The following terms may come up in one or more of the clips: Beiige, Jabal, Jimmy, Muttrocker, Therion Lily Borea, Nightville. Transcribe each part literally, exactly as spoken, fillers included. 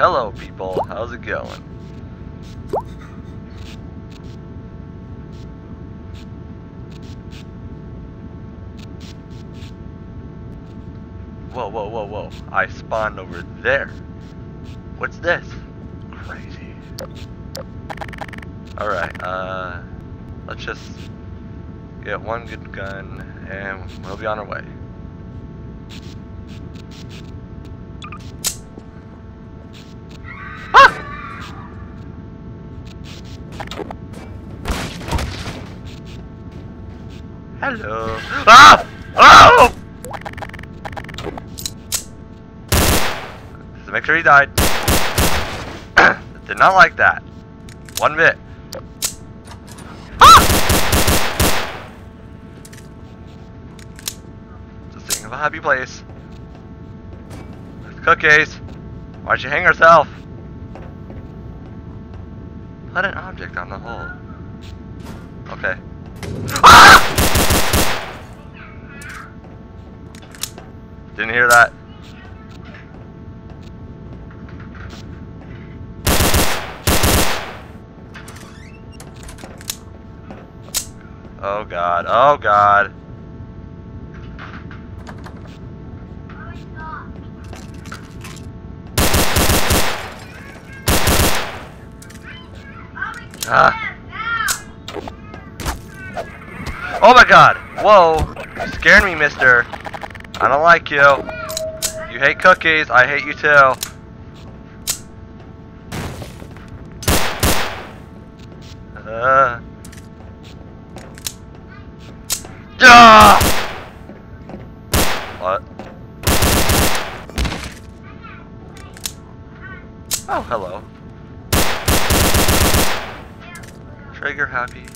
Hello people, how's it going? Whoa, whoa, whoa, whoa. I spawned over there. What's this? Crazy. Alright, uh, let's just get one good gun and we'll be on our way. Hello. Ah! Oh! Just make sure he died. Did not like that. One bit. Ah! Just thinking of a happy place. With cookies. Why'd you hang yourself? Put an object on the hole. Okay. Ah! Didn't hear that. Oh god, oh god. Ah. Oh my god, whoa, you scared me, mister. I don't like you. You hate cookies, I hate you too. Uh. Ah! What? Oh, hello. Trigger happy.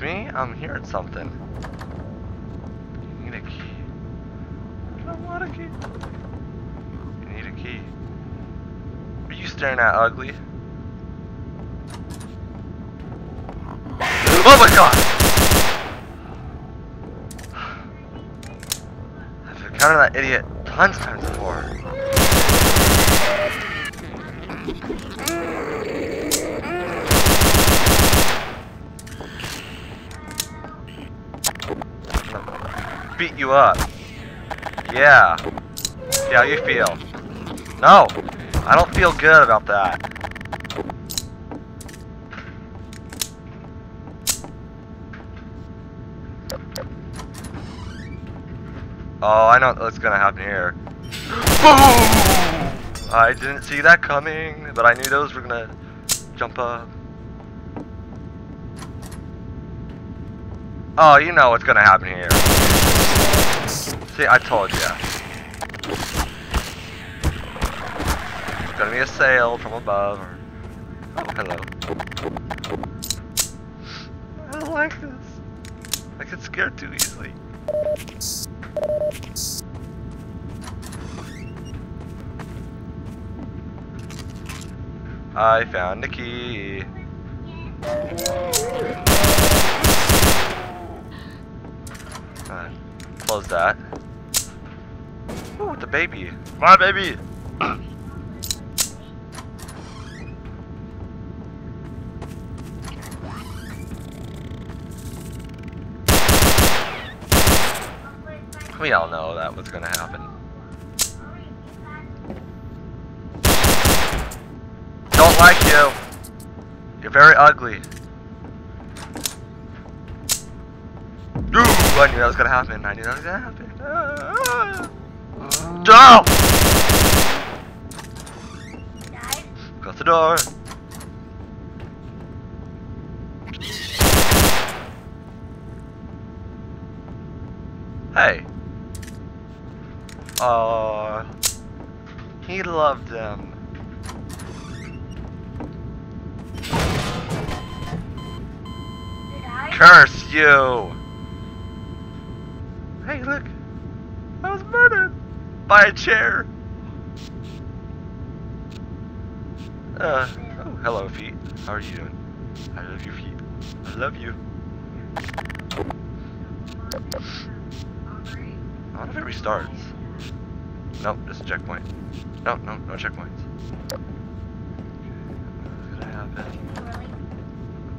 Me? I'm hearing something. You need a key. I don't want a key. You need a key. What are you staring at, ugly? Oh my god! I've encountered that idiot tons of times before. Beat you up. Yeah. See how you feel. No! I don't feel good about that. Oh, I know what's gonna happen here. Boom! I didn't see that coming, but I knew those were gonna jump up. Oh, you know what's gonna happen here. See, I told you. It's gonna be a sail from above. Or... Oh, hello. I don't like this. I get scared too easily. I found a key. Uh, close that. Ooh, the baby. My baby! We all know that was gonna happen. Don't like you! You're very ugly. Ooh, I knew that was gonna happen. I knew that was gonna happen. Ah. Go! Close the door. Hey. Oh, he loved them. Curse you! Hey, look. I was murdered by a chair. Uh, hello, feet. How are you doing? I love you, feet. I love you. I wonder if it restarts. Nope, just a checkpoint. No, no, no checkpoints.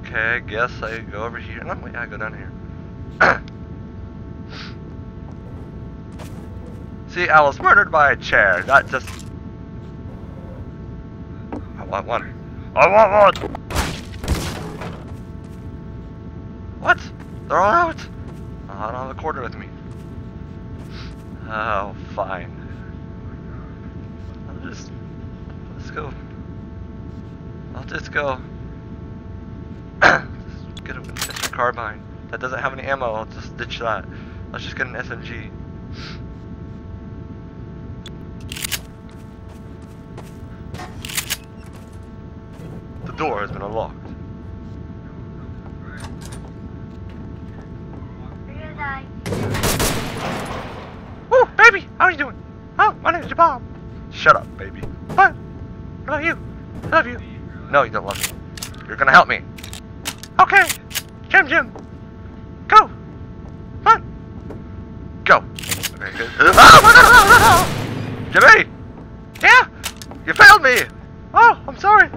Okay, I guess I go over here. No, wait, I go down here. See, I was murdered by a chair, not just... I want one. I want one! What? They're all out? Oh, I don't have a quarter with me. Oh, fine. I'll just... Let's go. I'll just go... just get a Mister Carbine. That doesn't have any ammo, I'll just ditch that. Let's just get an S M G. The door has been unlocked. You're gonna die. Woo, baby! How are you doing? Oh, my name's Jabal. Shut up, baby. What? What about you? I love you. No, you don't love me. You're gonna help me. Okay, Jim, Jim, go, fun, go. Okay, good. Oh, no, no, no, no. Jimmy, yeah, you failed me. Oh, I'm sorry.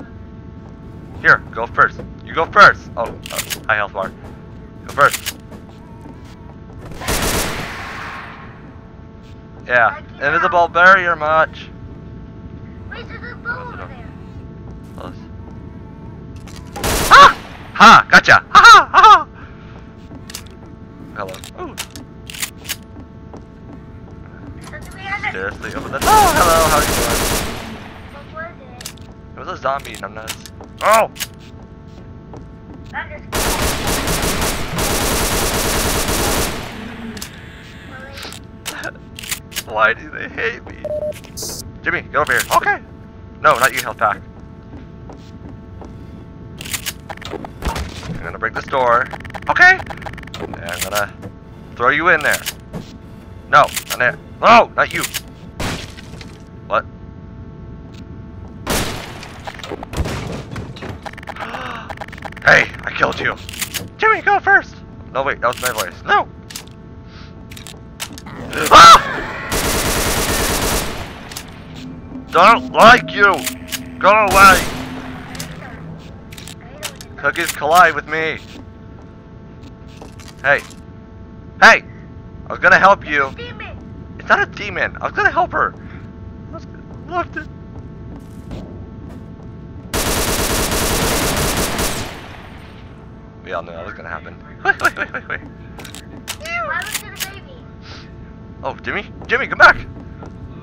Here, go first. You go first. Oh, uh, high health bar. Go first. Yeah, invisible barrier much. Wait, there's a bow over there. Close. Ah! Ha! Gotcha! Ha ha! Ha ha! Hello. Ooh. Seriously, open the door! Oh, hello, how are you doing? What was it? It was a zombie, and I'm nuts. Oh! That is cool. Why do they hate me? Jimmy, get over here. Okay! No, not you, health pack. I'm gonna break this door. Okay! And I'm gonna throw you in there. No, not there. No, not you! What? Hey, I killed you! Jimmy, go first! No, wait, that was my voice. No! Ah! Don't like you! Go away! Cookies collide with me. Hey. Hey! I was gonna help you. It's, demon. It's not a demon. I was gonna help her. I was gonna left it. We all knew that was gonna happen. Wait, wait, wait, wait, wait. Why was it a baby? Oh, Jimmy? Jimmy, come back!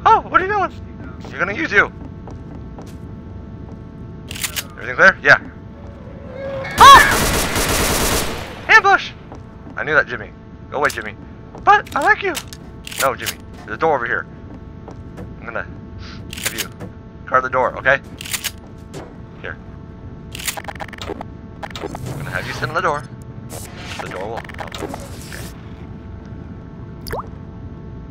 Oh, what are you doing? You're gonna use you. Everything clear? Yeah. Ambush! I knew that, Jimmy. Go away, Jimmy. But I like you. No, Jimmy. There's a door over here. I'm gonna have you guard the door, okay? Here. I'm gonna have you sit on the door. The door will open. Okay.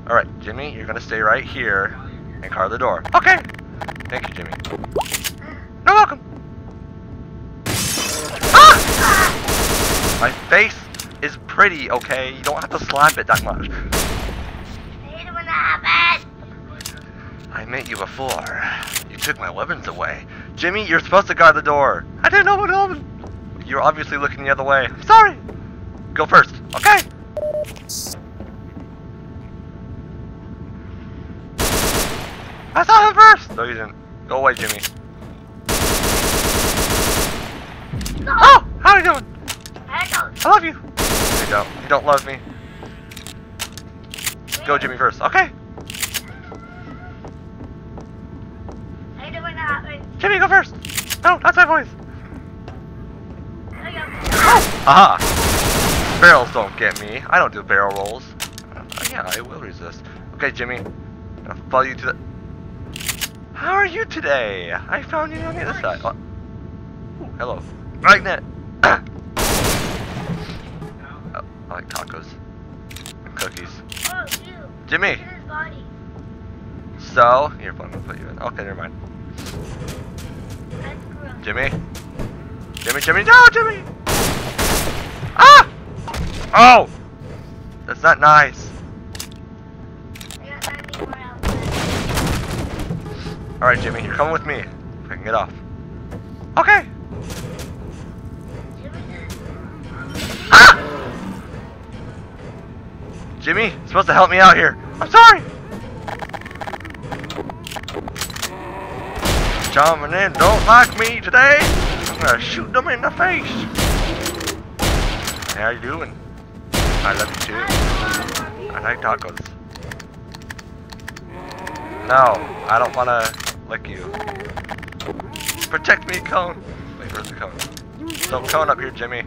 All right, Jimmy. You're gonna stay right here and guard the door. Okay. Thank you, Jimmy. You're welcome. My face is pretty, okay? You don't have to slap it that much. I hate it when that happens! I met you before. You took my weapons away. Jimmy, you're supposed to guard the door. I didn't know what happened. You're obviously looking the other way. I'm sorry! Go first, okay? I saw him first! No, you didn't. Go away, Jimmy. No. Oh! How are you doing? I love you! There you go. You don't love me. Go Jimmy first. Okay! I don't want to happen. Jimmy, go first! No, that's my voice! There you go. Oh! Aha! Barrels don't get me. I don't do barrel rolls. Uh, yeah, I will resist. Okay, Jimmy. I'll follow you to the... How are you today? I found you on the other side. Oh. Ooh, hello. Magnet! I like tacos and cookies. Oh, ew. Jimmy! His body. So, here, I'm gonna put you in. Okay, never mind. That's gross. Jimmy? Jimmy, Jimmy, no, Jimmy! Ah! Oh! That's not nice. Alright, Jimmy, you're coming with me. If I can get off. Okay! Ah! Jimmy, you're supposed to help me out here. I'm sorry! Jumping in, don't like me today. I'm gonna shoot them in the face. How you doing? I love you too. I like tacos. No, I don't wanna lick you. Protect me, cone. Wait, where's the cone? Some cone up here, Jimmy.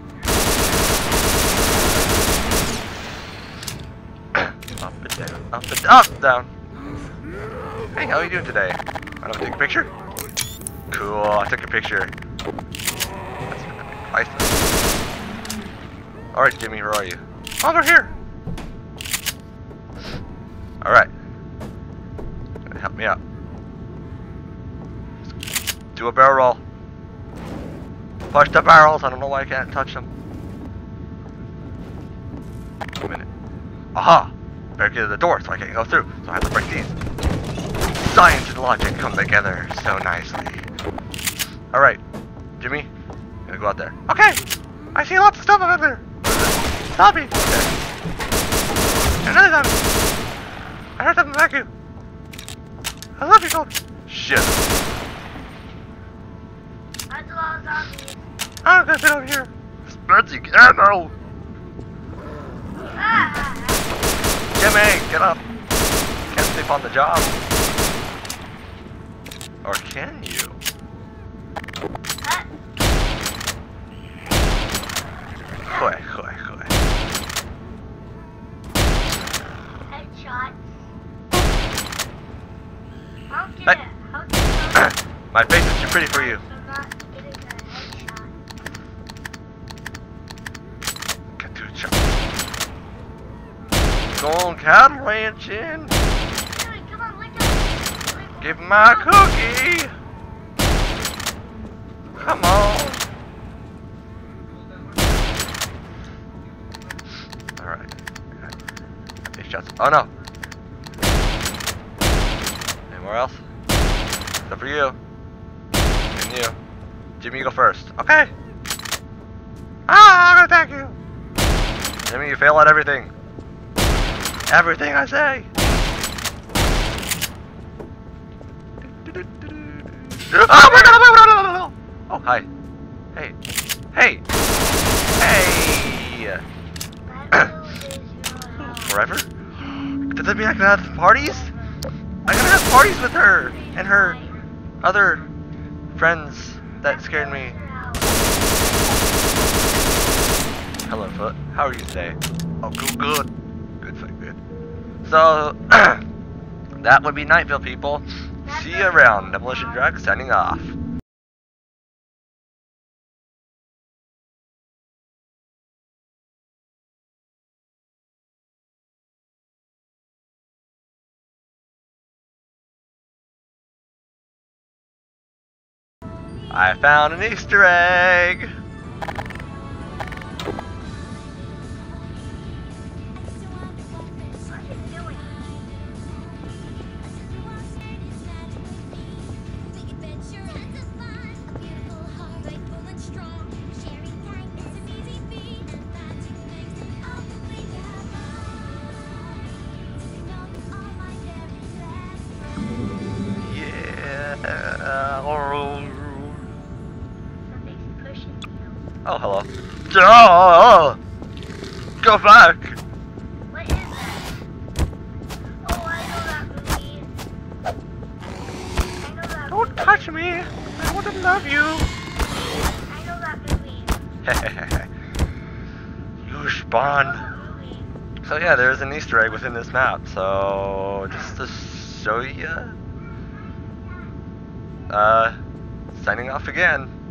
Up and down, up and up, down. Hey, how are you doing today? I don't take a picture. Cool, I took a picture. That's gonna be priceless. Alright, Jimmy, where are you? Oh, they're here! Alright. Help me out. Do a barrel roll. Push the barrels, I don't know why I can't touch them. Wait a minute. Aha! Barricaded the door so I can't go through, so I have to break these. Science and logic come together so nicely. Alright, Jimmy, I'm gonna go out there. Okay! I see lots of stuff out there! Zombie! Okay. Another zombie! I heard something back here! I love you, zombie! Shit! That's a lot of zombies! I'm gonna sit over here! Spency ammo! Ah. Jimmy, get up! Can't sleep on the job! Or can you? Quick, quick, quick. Headshot. I'll get it. I'll get it. My face is too pretty for you. I'm not getting a headshot. Katucha. Go on, cattle ranching. Come on, lick up. Give me my cookie. Come on. Alright. It shuts. Oh no! Anywhere else? Except for you. And you. Jimmy, you go first. Okay! Ah, I'm gonna attack you! Jimmy, you fail at everything. Everything I say! Oh my god! Oh, my god. Oh hi. Hey. Hey! Hey! Forever? Does that mean I can have parties? I can have parties with her and her other friends that scared me. Hello, Foot. How are you today? Oh, good, good. Good, so good. So, that would be Nightville, people. See you around. Demolition Drag signing off. I found an Easter egg! Oh, hello. Oh, oh. Go back! What is that? Oh, I know that movie. I know that Don't movie. touch me! I wouldn't love you! I know that movie. You spawn. So yeah, there's an Easter egg within this map, so just to show you. Uh, signing off again.